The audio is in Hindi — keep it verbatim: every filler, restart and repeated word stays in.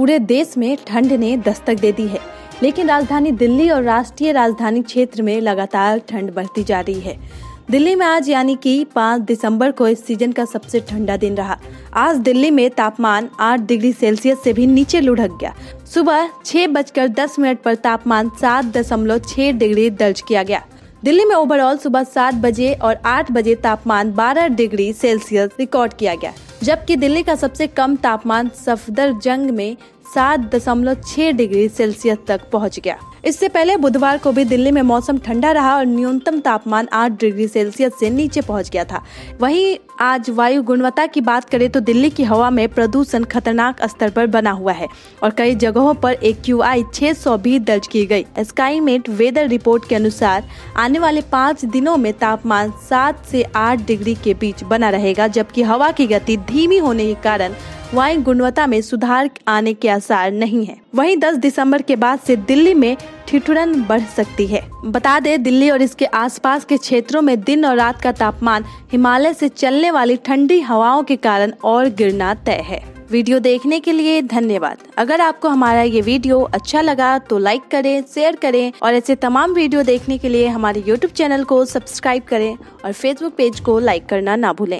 पूरे देश में ठंड ने दस्तक दे दी है, लेकिन राजधानी दिल्ली और राष्ट्रीय राजधानी क्षेत्र में लगातार ठंड बढ़ती जा रही है। दिल्ली में आज यानी कि पाँच दिसंबर को इस सीजन का सबसे ठंडा दिन रहा। आज दिल्ली में तापमान आठ डिग्री सेल्सियस से भी नीचे लुढ़क गया। सुबह छह बजकर दस मिनट पर तापमान सात दशमलव छह डिग्री दर्ज किया गया। दिल्ली में ओवरऑल सुबह सात बजे और आठ बजे तापमान बारह डिग्री सेल्सियस रिकॉर्ड किया गया, जबकि दिल्ली का सबसे कम तापमान सफदरजंग में सात दशमलव छह डिग्री सेल्सियस तक पहुंच गया। इससे पहले बुधवार को भी दिल्ली में मौसम ठंडा रहा और न्यूनतम तापमान आठ डिग्री सेल्सियस से नीचे पहुंच गया था। वहीं आज वायु गुणवत्ता की बात करें तो दिल्ली की हवा में प्रदूषण खतरनाक स्तर पर बना हुआ है और कई जगहों पर एक क्यू आई छह सौ भी दर्ज की गई। स्काईमेट वेदर रिपोर्ट के अनुसार आने वाले पाँच दिनों में तापमान सात से आठ डिग्री के बीच बना रहेगा, जबकि हवा की गति धीमी होने के कारण वायु गुणवत्ता में सुधार आने के आसार नहीं है। वहीं दस दिसंबर के बाद से दिल्ली में ठिठुरन बढ़ सकती है। बता दें, दिल्ली और इसके आसपास के क्षेत्रों में दिन और रात का तापमान हिमालय से चलने वाली ठंडी हवाओं के कारण और गिरना तय है। वीडियो देखने के लिए धन्यवाद। अगर आपको हमारा ये वीडियो अच्छा लगा तो लाइक करें, शेयर करें और ऐसे तमाम वीडियो देखने के लिए हमारे यूट्यूब चैनल को सब्सक्राइब करें और फेसबुक पेज को लाइक करना ना भूलें।